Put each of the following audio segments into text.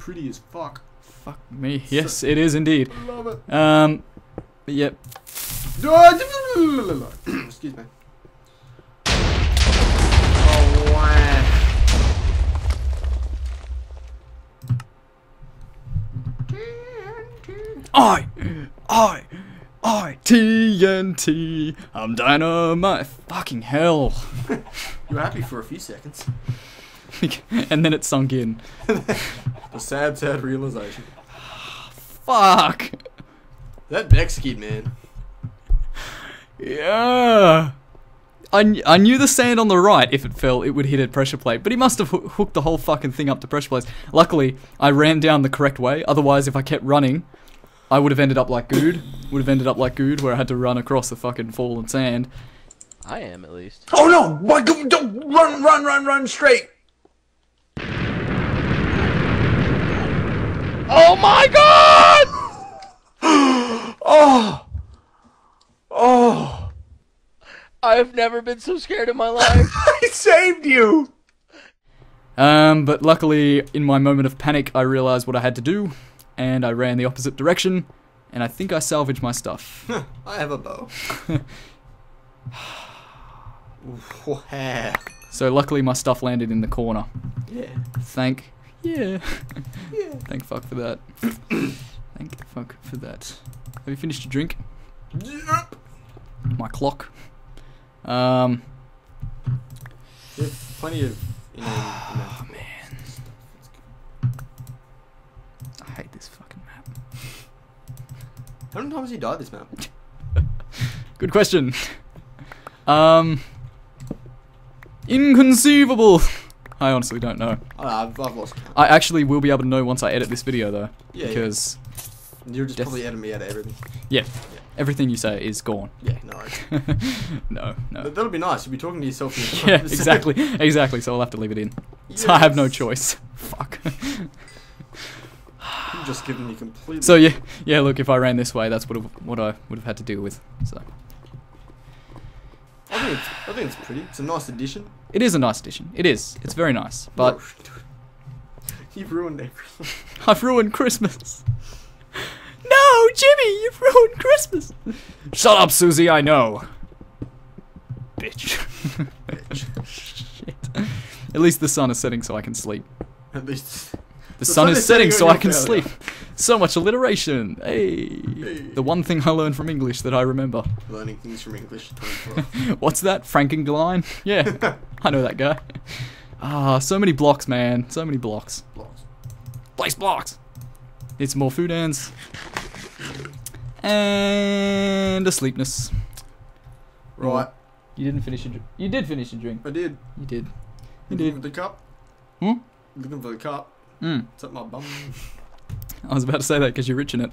pretty as fuck. Fuck me. Yes, so, it is indeed. Love it. But yep. Excuse me. Oh, wow. I TNT. I'm dynamite. Fucking hell. You were happy for a few seconds. And then it sunk in. The sad, sad realization. Fuck. That Becksky, man. Yeah. I knew the sand on the right, if it fell, it would hit a pressure plate. But he must have hooked the whole fucking thing up to pressure plates. Luckily, I ran down the correct way. Otherwise, if I kept running, I would have ended up like Goode. Would have ended up like Goode, where I had to run across the fucking fallen sand. I am, at least. Oh no! Don't run, run, run, run straight! Oh my god! Oh! Oh! I've never been so scared in my life. I saved you! But luckily, in my moment of panic, I realized what I had to do, and I ran the opposite direction, and I think I salvaged my stuff. I have a bow. So luckily, my stuff landed in the corner. Yeah. Yeah. Thank fuck for that. Thank fuck for that. Have you finished your drink? Yep. My clock. There's plenty of. Oh man. I hate this fucking map. How many times have you died this map? Good question. Inconceivable. I honestly don't know. I've lost count. I actually will be able to know once I edit this video, though. Yeah, because you're just probably editing me out of everything. Yeah. Everything you say is gone. Yeah, no. No. That'll be nice. You'll be talking to yourself. In the exactly. Exactly. So I'll have to leave it in. Yes. So I have no choice. Fuck. You've just given me completely. So yeah. Look, if I ran this way, that's what I would have had to deal with. So. I think it's pretty. It's a nice addition. It is a nice addition. It is. It's very nice. But you've ruined everything. I've ruined Christmas. No, Jimmy, you've ruined Christmas. Shut up, Susie. I know. Bitch. Bitch. Shit. At least the sun is setting, so I can sleep. At least the sun is setting, so I can sleep. So much alliteration. Hey. The one thing I learned from English that I remember. Learning things from English. What's that? Frankenglyn? Yeah. I know that guy. Ah, so many blocks, man. So many blocks. Place blocks. Need some more food ends. And a sleepness. Right. You didn't finish your drink. You did finish your drink. I did. You did. You did. Looking for the cup. Hmm? Looking for the cup. Hmm. It's up my bum. I was about to say that because you're rich in it.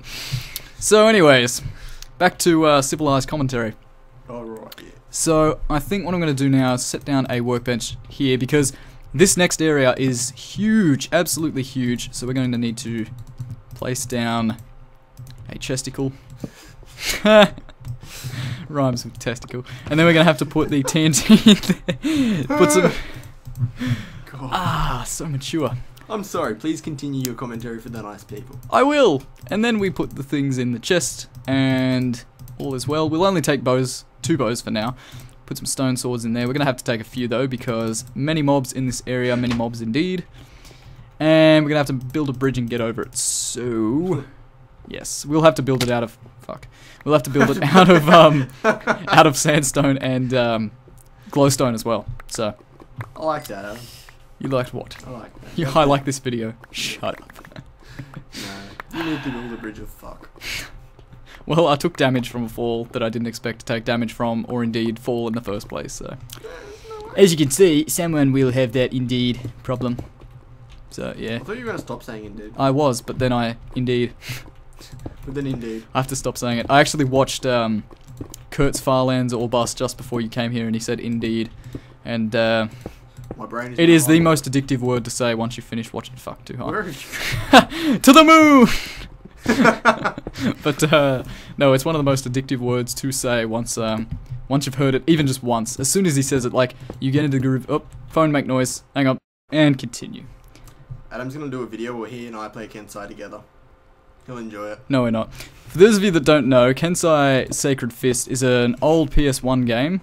So anyways, back to civilized commentary. Alright, yeah. So I think what I'm going to do now is set down a workbench here because this next area is huge, absolutely huge. So we're going to need to place down a chesticle. Rhymes with testicle. And then we're going to have to put the TNT in there. Put some... God. Ah, so mature. I'm sorry, please continue your commentary for the nice people. I will! And then we put the things in the chest, and all is well. We'll only take bows, 2 bows for now. Put some stone swords in there. We're going to have to take a few though, because many mobs in this area, many mobs indeed. And we're going to have to build a bridge and get over it, so... Yes, we'll have to build it out of... Fuck. We'll have to build it out of sandstone and glowstone as well, so... I like that, Adam. You liked what? I like that. I like this video. Shut up. No, you need to build a bridge of fuck. Well, I took damage from a fall that I didn't expect to take damage from, or indeed fall in the first place, so... No, as you can see, someone will have that indeed problem. So, yeah. I thought you were going to stop saying indeed. I was, but then indeed. I have to stop saying it. I actually watched Kurt's Farlands or Bust just before you came here, and he said indeed. And, my brain is the most addictive word to say once you finish watching Fuck Too Hard. To the moon! But no, it's one of the most addictive words to say once you've heard it, even just once. As soon as he says it, like, you get into the groove. Oh, phone make noise. Hang on. And continue. Adam's gonna do a video where he and I play Kensei together. He'll enjoy it. No, we're not. For those of you that don't know, Kensei Sacred Fist is an old PS1 game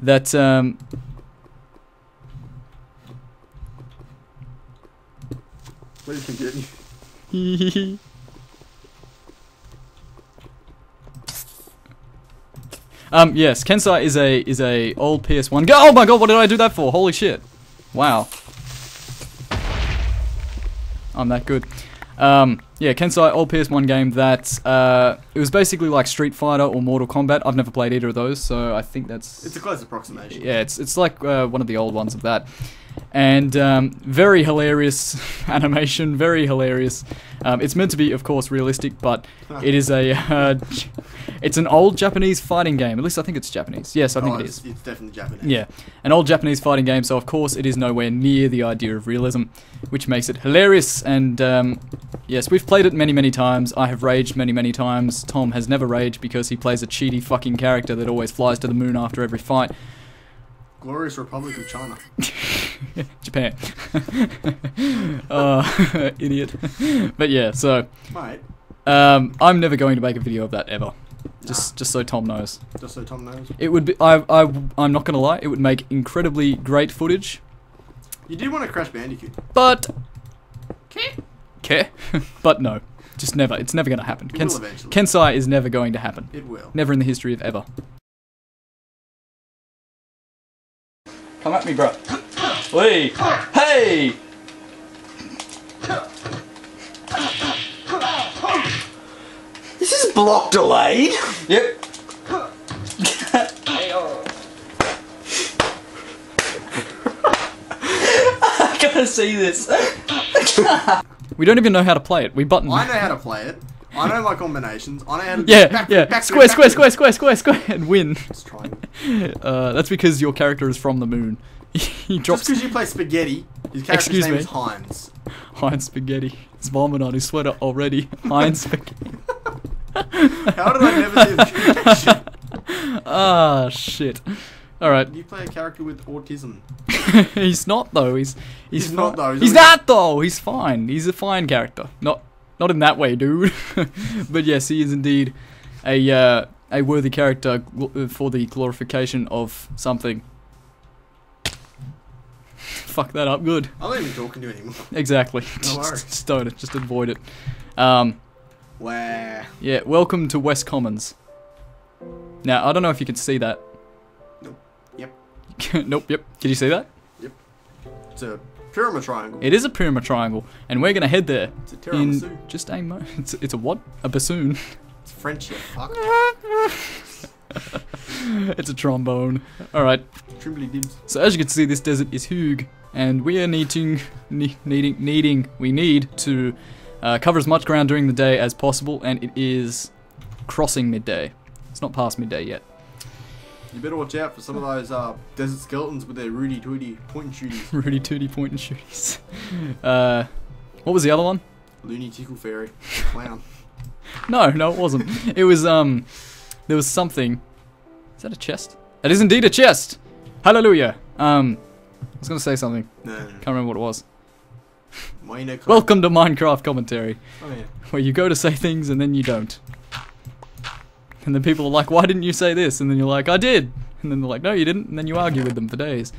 that What are you thinking? Hehehe. Yes, Kensei is a old PS1. Oh my god, what did I do that for? Holy shit! Wow, I'm that good. Yeah, Kensei, old PS1 game that it was basically like Street Fighter or Mortal Kombat. I've never played either of those, so I think that's it's a close approximation. Yeah, it's like one of the old ones of that, and very hilarious animation, very hilarious. It's meant to be, of course, realistic, but it is a it's an old Japanese fighting game. At least I think it's Japanese. Yes, I think it is. It's definitely Japanese. Yeah, an old Japanese fighting game. So of course, it is nowhere near the idea of realism, which makes it hilarious. And yes, we've played it many times. I have raged many times. Tom has never raged because he plays a cheaty fucking character that always flies to the moon after every fight. Glorious Republic of China. Japan. Idiot. But yeah, so mate. I'm never going to make a video of that ever. Just so Tom knows. Just so Tom knows. It would be I'm not gonna lie, it would make incredibly great footage. You did want to Crash Bandicoot. But but no. Just never. It's never gonna happen. Kensei is never going to happen. It will. Never in the history of ever. Come at me, bro. Hey! Hey! This is block delayed. Yep. I gotta see this. We don't even know how to play it. We button. I know how to play it. I know my combinations. I know how to square and win. Just try. That's because your character is from the moon. He drops. Just because you play spaghetti, his character's name is Heinz. Heinz spaghetti. It's vomit on his sweater already. Heinz spaghetti. How did I never see the connection? Ah, shit. All right. You play a character with autism. He's not though. He's not though. He's not though. He's fine. He's a fine character. Not in that way, dude. But yes, he is indeed a worthy character for the glorification of something. Fuck that up, good. I'm not even talking to you anymore. Exactly. No worries. Just don't it. Just avoid it. Wow. Yeah. Welcome to West Commons. Now I don't know if you can see that. Nope. Yep. Nope. Yep. Can you see that? Yep. It's a pyramid triangle. It is a pyramid triangle, and we're gonna head there. It's a tiramisu. In just a moment. It's a what? A bassoon. It's French, you fuck. It's a trombone. All right. Trimbly dibs. So as you can see, this desert is huge, and we are need to cover as much ground during the day as possible, and it is crossing midday. It's not past midday yet. You better watch out for some of those desert skeletons with their rooty-tooty point-and-shooties. Rooty-tooty point-and-shooties. What was the other one? Looney Tickle Fairy. Clown. No, it wasn't. It was, there was something. Is that a chest? That is indeed a chest! Hallelujah! I was gonna say something. No. Can't remember what it was. Welcome to Minecraft commentary. Oh, yeah. Where you go to say things and then you don't. And then people are like, why didn't you say this? And then you're like, I did! And then they're like, no you didn't, and then you argue with them for days.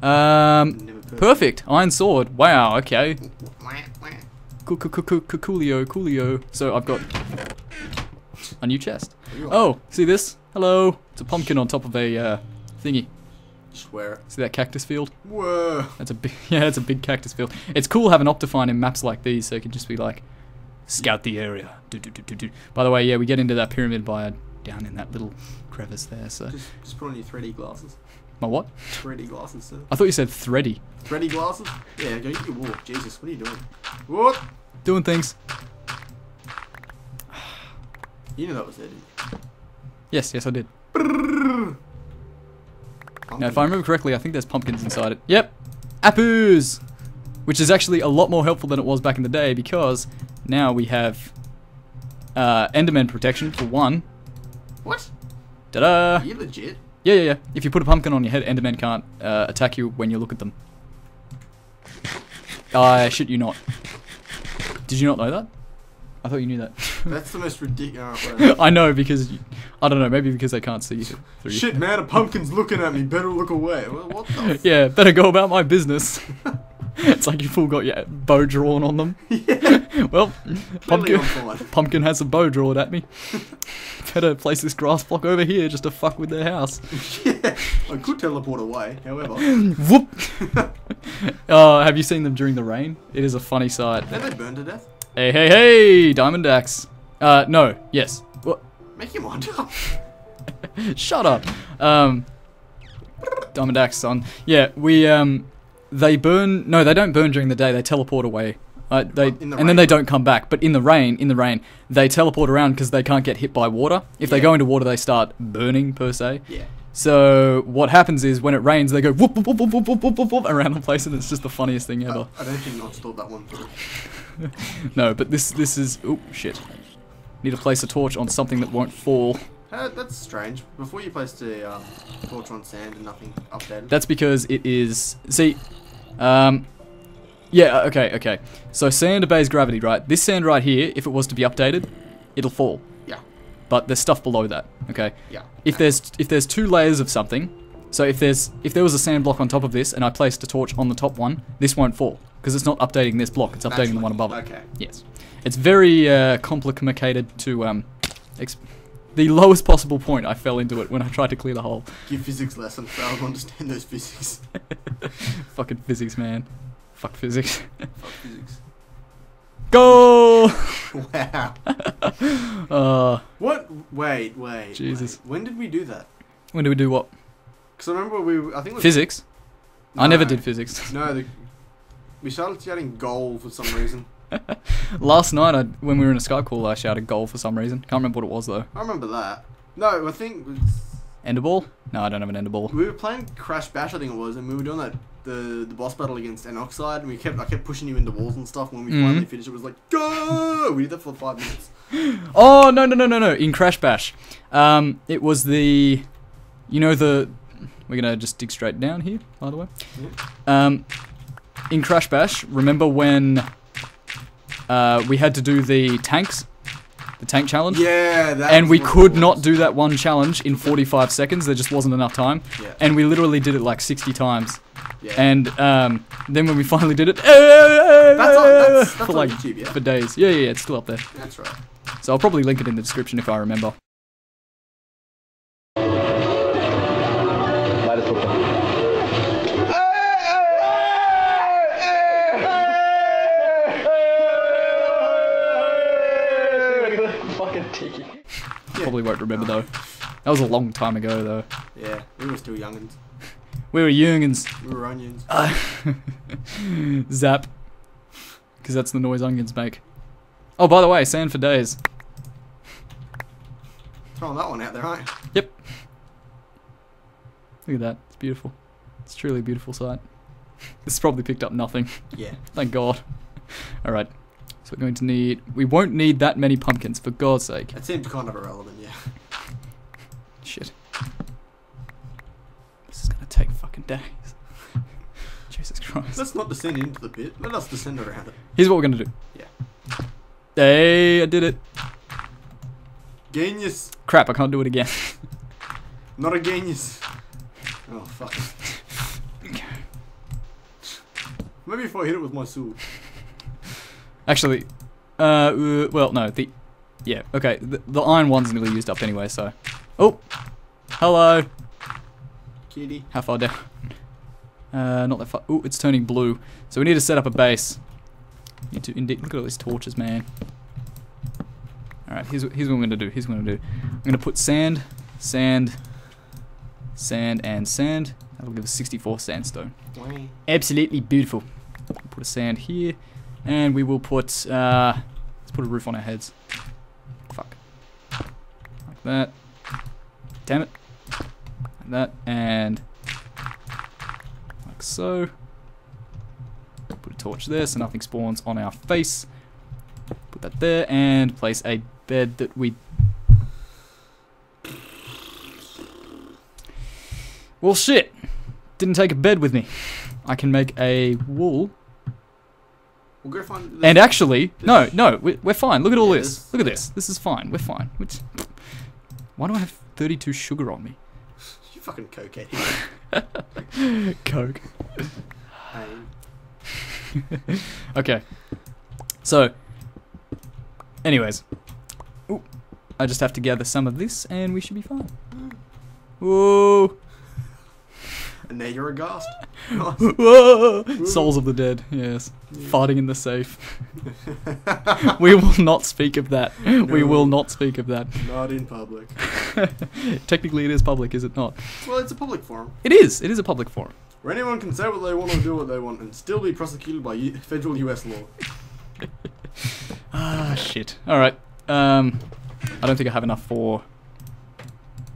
Perfect! Iron sword. Wow, okay. Coolio. So I've got a new chest. Oh, see this? Hello! It's a pumpkin on top of a thingy. Swear. See that cactus field? Whoa! That's a big, that's a big cactus field. It's cool having Optifine in maps like these, so it can just be like, scout the area. By the way, yeah, we get into that pyramid by down in that little crevice there. So just put on your 3D glasses. My what? 3D glasses, sir. I thought you said thready. Thready glasses? Yeah, go get your walk. Jesus, what are you doing? Whoop! Doing things. You knew that was there, didn't you? Yes, I did. Now, if I remember correctly, I think there's pumpkins inside it. Yep! Apples! Which is actually a lot more helpful than it was back in the day, because now we have Enderman protection for one. What? Ta-da! Are you legit? Yeah. If you put a pumpkin on your head, Enderman can't attack you when you look at them. I shit you not. Did you not know that? I thought you knew that. That's the most ridiculous. I know, because I don't know. Maybe because they can't see you. Shit, man! A pumpkin's looking at me. Better look away. What the? Yeah, better go about my business. It's like you've all got your bow drawn on them. Yeah. Well, pumpkin has a bow drawn at me. Better place this grass block over here just to fuck with their house. Yeah. I could teleport away, however. Whoop! Have you seen them during the rain? It is a funny sight. Have they burned to death? Hey, hey, hey! Diamond axe. No. Yes. What? Make your mind up. Shut up. Diamond axe, son. Yeah, we, they burn... No, they don't burn during the day. They teleport away. Then they don't come back. But in the rain, they teleport around because they can't get hit by water. If they go into water, they start burning, per se. Yeah. So what happens is when it rains, they go whoop, whoop, whoop, whoop, whoop, whoop, whoop, whoop around the place, and it's just the funniest thing ever. I don't think I've stored that one through. No, but this is... Oh, shit. Need to place a torch on something that won't fall. That's strange. Before you placed a torch on sand and nothing updated. That's because it is... See... yeah, okay. So sand obeys gravity, right? This sand right here, if it was to be updated, it'll fall. But there's stuff below that, okay? Yeah. If there's two layers of something, so if there was a sand block on top of this and I placed a torch on the top one, this won't fall because it's not updating this block; it's updating the one above it. Okay. Yes. It's very complicated to the lowest possible point. I fell into it when I tried to clear the hole. Give physics lesson. I don't understand those physics. Fucking physics, man. Fuck physics. Fuck physics. Go! Wow. What? Wait. Jesus. Wait. When did we do that? When did we do what? Because I remember I think it was physics. No. I never did physics. No, we started shouting goal for some reason. Last night, when we were in a Skype call, I shouted goal for some reason. Can't remember what it was though. I remember that. No, I think. Enderball? No, I don't have an Enderball. We were playing Crash Bash, I think it was, and we were doing that. The boss battle against Anoxide, and I kept pushing you into walls and stuff. When we finally finished, it was like go. We did that for 5 minutes. Oh no! In Crash Bash, it was the, we're gonna just dig straight down here. By the way, in Crash Bash, remember when we had to do the tank challenge? Yeah, that and we could not do that one challenge in 45 seconds. There just wasn't enough time, and we literally did it like 60 times. Yeah. And then when we finally did it, that's for like on YouTube, yeah? For days. Yeah, it's still up there. That's right. So I'll probably link it in the description if I remember. Probably won't remember though. That was a long time ago though. Yeah, we were still youngins. We were youngins. We were onions. Zap. Because that's the noise onions make. Oh, by the way, sand for days. Throwing that one out there, aren't you? Yep. Look at that. It's beautiful. It's truly a beautiful sight. This probably picked up nothing. Yeah. Thank God. Alright. So we're going to need... We won't need that many pumpkins, for God's sake. That seemed kind of irrelevant, yeah. Shit. This is going to take fucking days. Jesus Christ. Let's not descend into the pit. Let us descend around it. Here's what we're going to do. Yeah. Hey, I did it. Genius. Crap, I can't do it again. Not a genius. Oh, fuck. Okay. Maybe if I hit it with my sword. Actually, well, no, the iron one's nearly used up anyway, so. Oh, hello. Kitty. How far down? Not that far. Ooh, it's turning blue. So we need to set up a base. Need to indeed. Look at all these torches, man. All right, here's what I'm gonna do. I'm gonna put sand, and sand. That'll give us 64 sandstone. Why? Absolutely beautiful. Put a sand here. And we will put, let's put a roof on our heads. Fuck. Like that. Damn it. Like that, and like so. Put a torch there so nothing spawns on our face. Put that there, and place a bed that we... Well, shit. Didn't take a bed with me. I can make a wool. We'll go find the... And actually, no, no, we're fine. Look at all this. Look at this. This is fine. We're fine. Why do I have 32 sugar on me? You fucking cokehead. Coke. Okay. So, anyways. Ooh, I just have to gather some of this and we should be fine. Whoa. And now you're a ghast. Whoa. Whoa. Souls of the dead, yes. Yeah. Farting in the safe. We will not speak of that. No. We will not speak of that. Not in public. Technically it is public, is it not? Well, it's a public forum. It is. It is a public forum. Where anyone can say what they want or do what they want and still be prosecuted by federal US law. Ah, shit. Alright. I don't think I have enough for...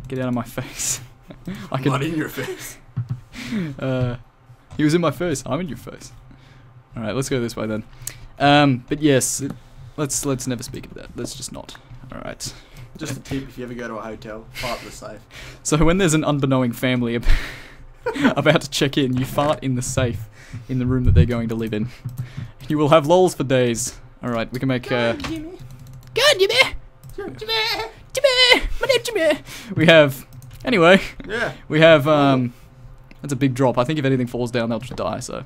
Get out of my face. I can... Not in your face. He was in my face. I'm in your face. Alright, let's go this way then. But yes, let's never speak of that. Let's just not. Alright. Just a tip, if you ever go to a hotel, fart in the safe. So when there's an unbeknowing family about to check in, you fart in the safe in the room that they're going to live in. You will have lols for days. Alright, we can make... We have... Anyway. Yeah. We have... That's a big drop. I think if anything falls down, they'll just die, so...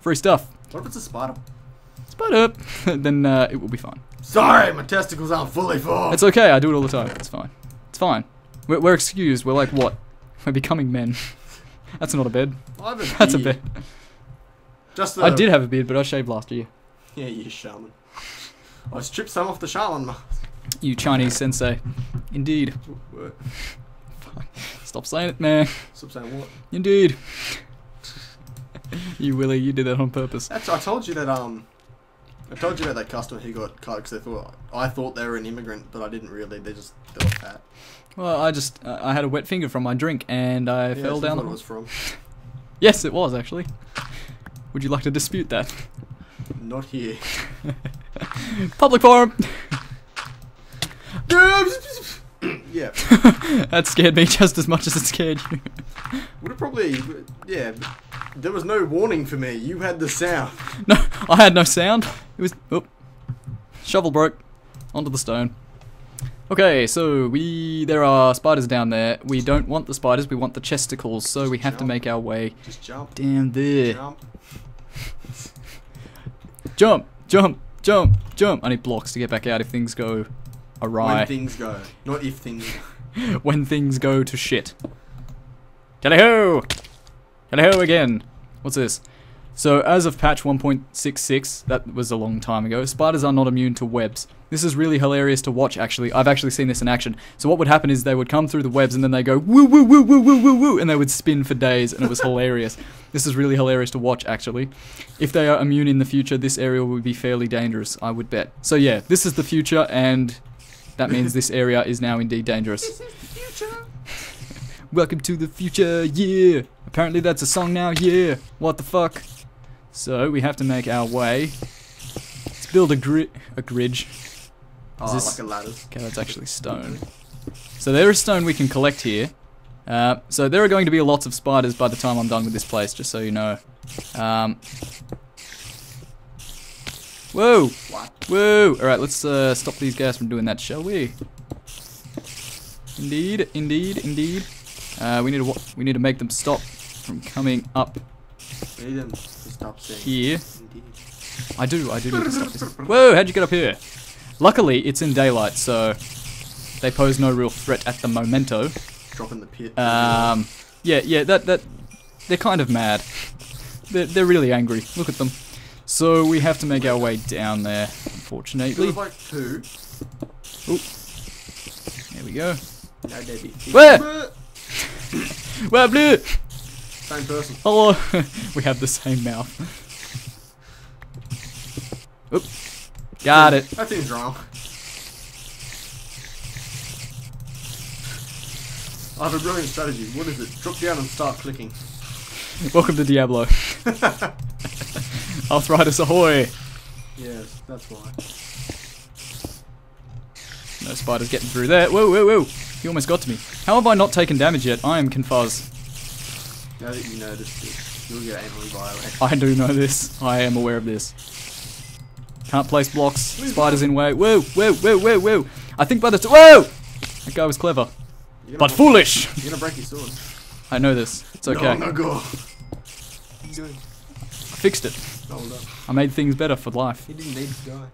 Free stuff. What if it's a spider? Spider! Then it will be fine. Sorry, my testicles aren't fully formed. It's okay, I do it all the time. It's fine. It's fine. We're excused. We're like what? We're becoming men. That's not a bed. I have a beard. That's a bed. Just I did have a beard, but I shaved last year. Yeah, you shaman. I stripped some off the shaman mask. You Chinese sensei. Indeed. What? Stop saying it, man. Stop saying what? Indeed. You Willy, you did that on purpose. That's, I told you about that customer who got cut because they thought I thought they were an immigrant, but I didn't really. They were fat. Well, I had a wet finger from my drink and I fell down. That's what it was from. Yes, it was actually. Would you like to dispute that? Not here. Public forum. Yeah. That scared me just as much as it scared you. Would have probably... Yeah. There was no warning for me. You had the sound. No, I had no sound. It was... Oh. Shovel broke. Onto the stone. Okay, so we... There are spiders down there. We don't want the spiders. We want the chesticles. So just we have to make our way... Just jump. Down there. Jump. Jump. Jump. Jump. Jump. I need blocks to get back out if things go... awry. When things go. Not if things go. When things go to shit. Tally-ho! Tally-ho again. What's this? So, as of patch 1.66, that was a long time ago, spiders are not immune to webs. This is really hilarious to watch, actually. I've actually seen this in action. So what would happen is they would come through the webs and then they go woo woo woo woo woo woo woo and they would spin for days and it was hilarious. This is really hilarious to watch, actually. If they are immune in the future, this area will be fairly dangerous, I would bet. So yeah, this is the future and... That means this area is now indeed dangerous. This is the future. Welcome to the future, yeah. Apparently that's a song now, yeah. What the fuck? So we have to make our way. Let's build a gridge. Oh, like a ladder. Okay, that's actually stone. So there is stone we can collect here. So there are going to be lots of spiders by the time I'm done with this place, just so you know. Whoa! What? Whoa! Alright, let's stop these guys from doing that, shall we? Indeed, indeed, indeed. We need to make them stop from coming up. We need them to stop here. Indeed. I do need to stop this. Whoa! How'd you get up here? Luckily, it's in daylight, so they pose no real threat at the momento. Dropping the pit. Yeah. They're kind of mad. They're really angry. Look at them. So we have to make our way down there, unfortunately. Like two. Oop. There we go. No, Debbie. Where? Where, blue? Same person. Hello. We have the same mouth. Oop. Got it. That seems wrong. I have a brilliant strategy. What is it? Drop down and start clicking. Welcome to Diablo. Arthritis ahoy! Yes, that's why. No spiders getting through there. Whoa, whoa, whoa! He almost got to me. How have I not taken damage yet? I am confused. Now that you noticed it, you'll get anally violated. I do know this. I am aware of this. Can't place blocks. Spiders in way. Whoa, whoa, whoa, whoa, whoa. I think by the whoa! That guy was clever. But foolish! You're gonna break your sword. I know this. It's okay. No, no, go. What are you doing? I fixed it. Hold up. I made things better for life. He didn't need to die.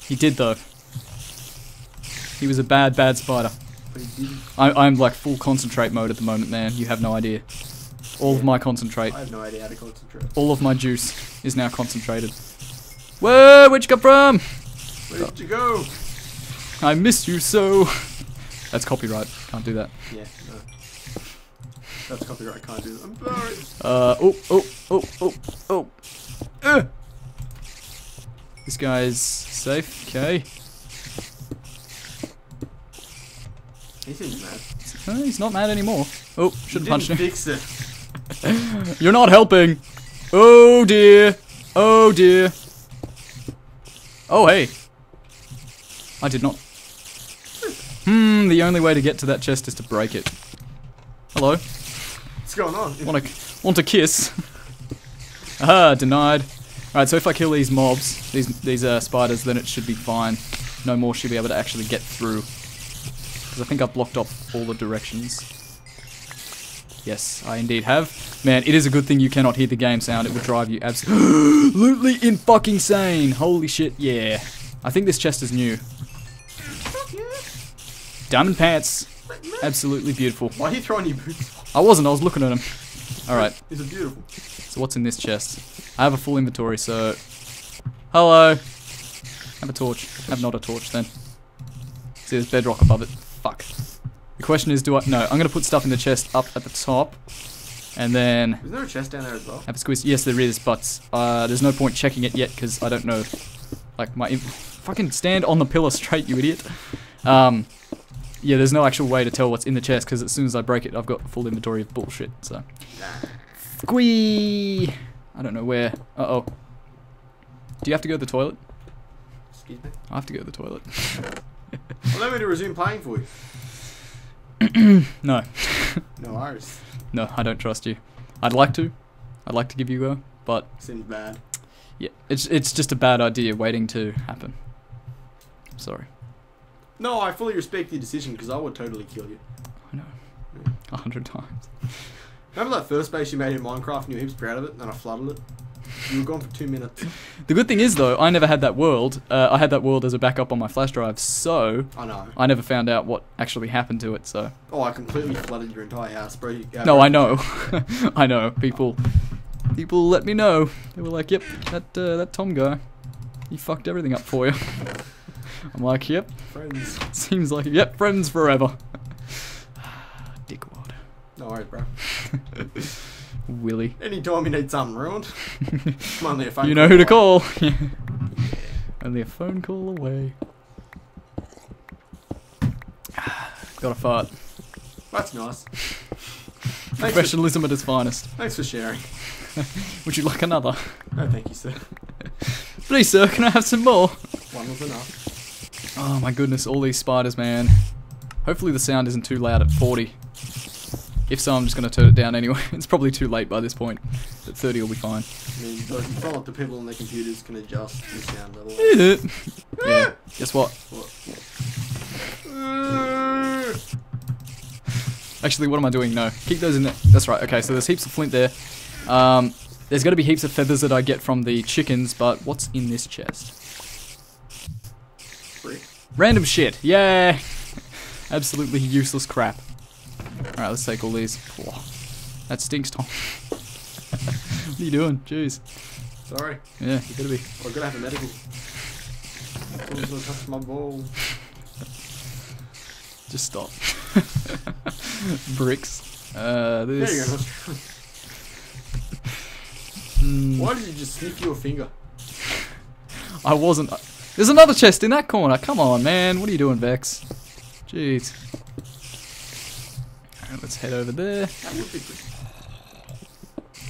He did though. He was a bad, bad spider. But he didn't. I'm like full concentrate mode at the moment, man. You have no idea. All of my concentrate. I have no idea how to concentrate. All of my juice is now concentrated. Whoa, where'd you come from? Where'd you go? I miss you so. That's copyright. Can't do that. Yeah, no. That's copyright. Can't do that. I'm sorry. This guy's safe. Okay. He seems mad. No, he's not mad anymore. Oh, shouldn't punch him. Fix it. You're not helping. Oh dear. Oh dear. Oh hey. I did not. The only way to get to that chest is to break it. Hello. What's going on? Want a kiss? Aha, denied. Alright, so if I kill these mobs, these spiders, then it should be fine. No more should be able to actually get through. Because I think I've blocked off all the directions. Yes, I indeed have. Man, it is a good thing you cannot hear the game sound. It would drive you absolutely in fucking insane. Holy shit, yeah. I think this chest is new. Diamond pants. Absolutely beautiful. Why are you throwing your boots? I wasn't, I was looking at him. Alright. These are beautiful. So what's in this chest? I have a full inventory, so... Hello. Have a torch. Have not a torch, then. See, there's bedrock above it. Fuck. The question is, do I... No, I'm going to put stuff in the chest up at the top. And then... Is there a chest down there as well? Have a squeeze. Yes, there is, but there's no point checking it yet, because I don't know. Like, my... Fucking stand on the pillar straight, you idiot. Yeah, there's no actual way to tell what's in the chest because as soon as I break it, I've got full inventory of bullshit, so. Squee! I don't know where. Uh-oh. Do you have to go to the toilet? Excuse me? I have to go to the toilet. Allow me to resume playing for you. No. No worries. No, I don't trust you. I'd like to. I'd like to give you a go, but... Seems bad. Yeah, it's just a bad idea waiting to happen. I'm sorry. No, I fully respect your decision because I would totally kill you. I know. 100 times. Remember that first base you made in Minecraft and you were heaps proud of it and I flooded it? You were gone for 2 minutes. The good thing is though, I never had that world. I had that world as a backup on my flash drive, so... I know. I never found out what actually happened to it, so... Oh, I completely flooded your entire house, bro. No, I know. I know. People let me know. They were like, yep, that Tom guy, he fucked everything up for you. I'm like, yep. Friends. Seems like, yep, friends forever. Dickwad. No worries, bro. Willy. Anytime you need something ruined, I'm only a phone call. You know who to call. Yeah. Only a phone call away. Got a fart. That's nice. Professionalism at its finest. Thanks for sharing. Would you like another? No, thank you, sir. Please, sir, can I have some more? One was enough. Oh my goodness, all these spiders, man. Hopefully the sound isn't too loud at 40. If so, I'm just going to turn it down anyway. It's probably too late by this point. At 30 will be fine. I mean, you follow up to people on their computers can adjust the sound level. Yeah. Guess what? What? Actually, what am I doing? No. Keep those in there. That's right. Okay, so there's heaps of flint there. There's going to be heaps of feathers that I get from the chickens, but what's in this chest? Random shit, yeah. Absolutely useless crap. Alright, let's take all these. Whoa. That stinks, Tom. What are you doing? Jeez. Sorry. Yeah, you gotta be. Well, I gotta have a medical. Someone's gonna touch my ball. Just stop. Bricks. This. There you go. Why did you just sniff your finger? I wasn't. There's another chest in that corner. Come on, man. What are you doing, Vex? Jeez. Alright, let's head over there.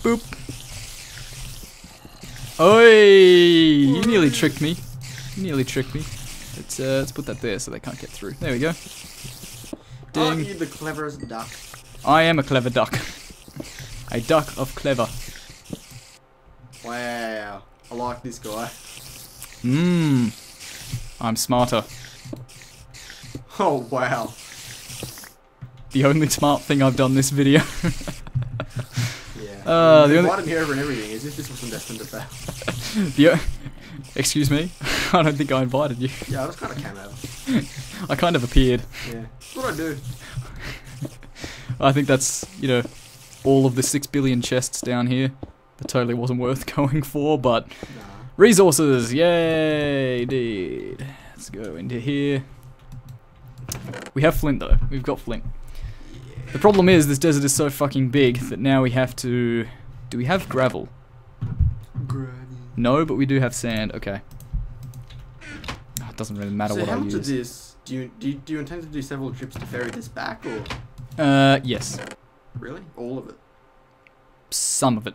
Boop. Oi! You nearly tricked me. You nearly tricked me. Let's put that there so they can't get through. There we go. Ding. Aren't you the cleverest duck? I am a clever duck. A duck of clever. Wow. I like this guy. I'm smarter. Oh, wow. The only smart thing I've done this video. Yeah. The only... here over and everything is if this wasn't destined to fail. Yeah. Excuse me? I don't think I invited you. Yeah, I just kind of came out. I kind of appeared. Yeah. What'd I do? I think that's, you know, all of the 6 billion chests down here. That totally wasn't worth going for, but... Nah. Resources! Yay! Indeed. Let's go into here. We have flint, though. We've got flint. Yeah. The problem is, this desert is so fucking big that now we have to... Do we have gravel? Gravity. No, but we do have sand. Okay. Oh, it doesn't really matter so what I use. So how much of this... Do you intend to do several trips to ferry this back, or...? Yes. Really? All of it? Some of it.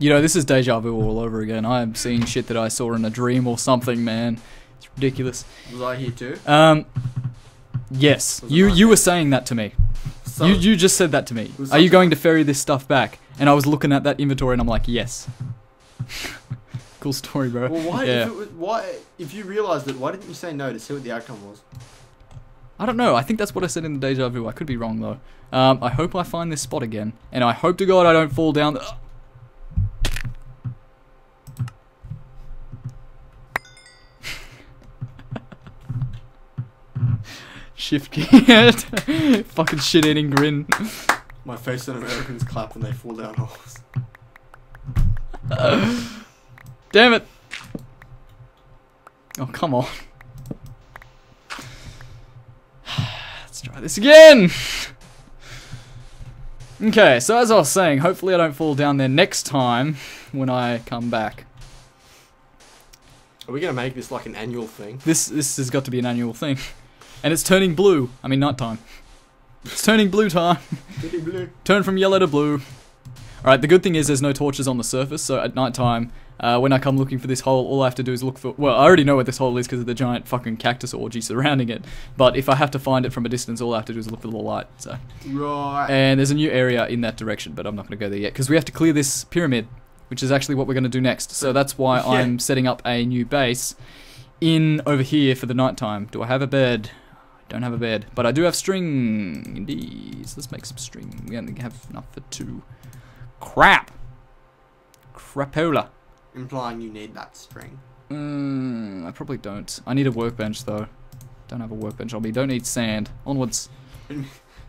You know, this is deja vu all over again. I am seeing shit that I saw in a dream or something, man. It's ridiculous. Was I here too? Yes. You were saying that to me. So you just said that to me. Are you going to ferry this stuff back? And I was looking at that inventory and I'm like, yes. Cool story, bro. Well, why, yeah. If you realised it, why didn't you say no to see what the outcome was? I don't know. I think that's what I said in the deja vu. I could be wrong though. I hope I find this spot again, and I hope to God I don't fall down. Shift geared. Fucking shit-eating grin. My face and Americans clap when they fall down holes. Damn it! Oh, come on. Let's try this again! Okay, so as I was saying, hopefully I don't fall down there next time when I come back. Are we gonna make this like an annual thing? This has got to be an annual thing. And it's turning blue. I mean, night time. It's turning blue time. Blue. Turn from yellow to blue. Alright, the good thing is there's no torches on the surface, so at night time, when I come looking for this hole, all I have to do is look for... Well, I already know where this hole is because of the giant fucking cactus orgy surrounding it. But if I have to find it from a distance, all I have to do is look for the light, so... Right. And there's a new area in that direction, but I'm not going to go there yet, because we have to clear this pyramid, which is actually what we're going to do next. So that's why yeah. I'm setting up a new base in over here for the night time. Do I have a bed? Don't have a bed, but I do have string. Indeed, let's make some string. We only have enough for 2. Crap. Crapola. Implying you need that string. I probably don't. I need a workbench though. Don't have a workbench on me. Don't need sand. Onwards. You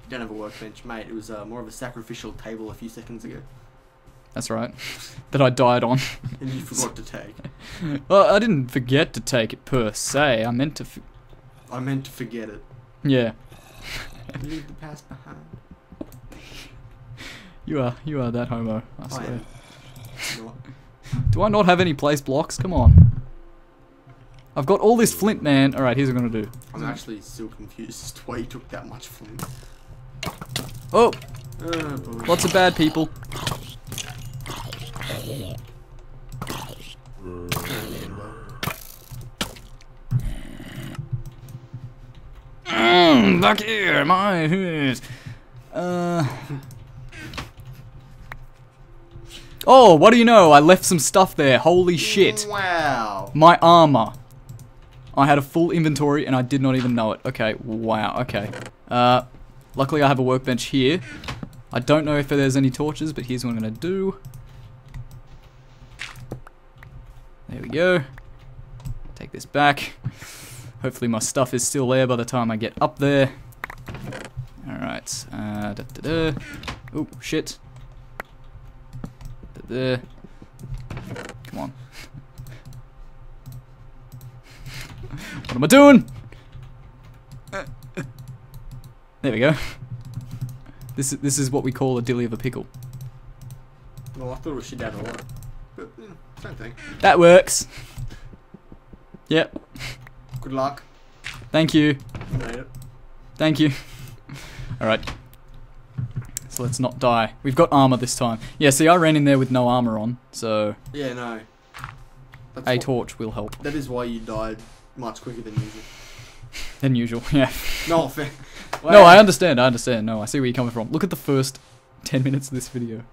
don't have a workbench, mate. It was more of a sacrificial table a few seconds ago. That's right. That I died on. And you forgot to take. Well, I didn't forget to take it per se. I meant to forget it. Yeah. Leave the past behind. You are that homo, I swear. Do I not have any place blocks? Come on. I've got all this flint, man. Alright, here's what I'm gonna do. I'm actually still confused as to why you took that much flint. Oh! Lots of bad people. Back here, my hood. Oh, what do you know? I left some stuff there. Holy shit! Wow. My armor. I had a full inventory and I did not even know it. Okay. Wow. Okay. Luckily I have a workbench here. I don't know if there's any torches, but here's what I'm gonna do. There we go. Take this back. Hopefully my stuff is still there by the time I get up there. Alright. Oh, shit. Come on. What am I doing? There we go. This is what we call a dilly of a pickle. Well, I thought we should add a lot. But, yeah, same thing. That works. Yep. Good luck. Thank you. Made it. Thank you. Alright. So let's not die. We've got armor this time. Yeah, see, I ran in there with no armor on, so... Yeah, no. That's a torch will help. That is why you died much quicker than usual. Than usual, yeah. No offense. No, I understand, No, I see where you're coming from. Look at the first 10 minutes of this video.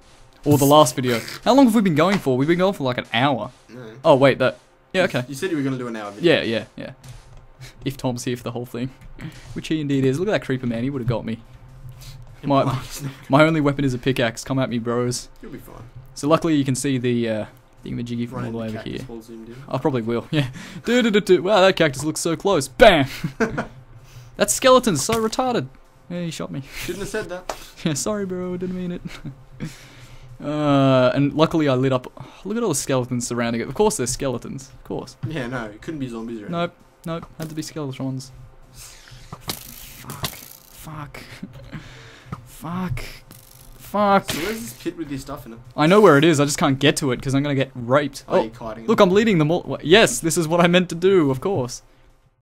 Or the last video. How long have we been going for? We've been going for like an hour. No. Oh, wait, that... Yeah, okay. You said you were going to do an hour video. Yeah. If Tom's here for the whole thing. Which he indeed is. Look at that creeper, man. He would have got me. My only weapon is a pickaxe. Come at me, bros. You'll be fine. So luckily you can see the thingamajiggy from all the way over here. I probably will, yeah. Wow, that cactus looks so close. Bam! That skeleton's so retarded. Yeah, he shot me. Shouldn't have said that. Yeah, sorry, bro. I didn't mean it. And luckily I lit up... Look at all the skeletons surrounding it. Of course they're skeletons. Of course. Yeah, no. It couldn't be zombies or anything. Nope. Had to be skeletons. Fuck. So where's this pit with your stuff in it? I know where it is, I just can't get to it because I'm going to get raped. Oh, you're kiting. Look, I'm leading them all. Yes, this is what I meant to do, of course.